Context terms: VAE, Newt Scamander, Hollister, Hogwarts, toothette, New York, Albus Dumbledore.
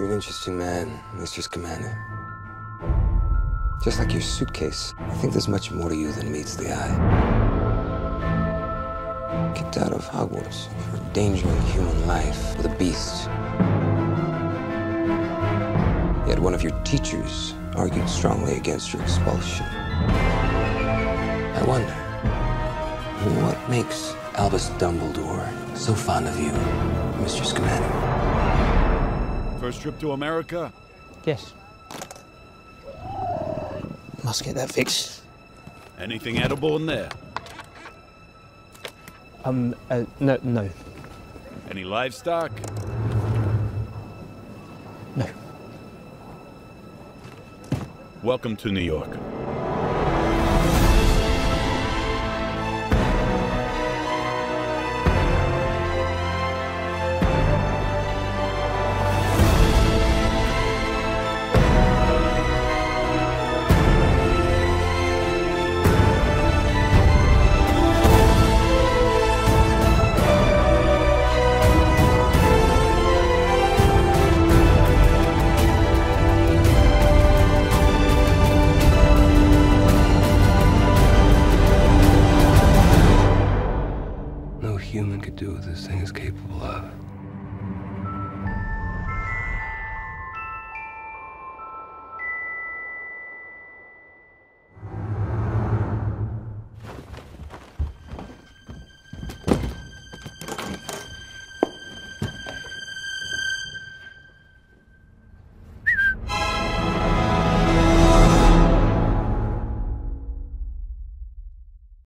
You're an interesting man, Mr. Scamander. Just like your suitcase, I think there's much more to you than meets the eye. Kicked out of Hogwarts for endangering human life with a beast. Yet one of your teachers argued strongly against your expulsion. I wonder, what makes Albus Dumbledore so fond of you, Mr. Scamander? First trip to America? Yes. Must get that fixed. Anything edible in there? No. Any livestock? No. Welcome to New York. No human could do what this thing is capable of.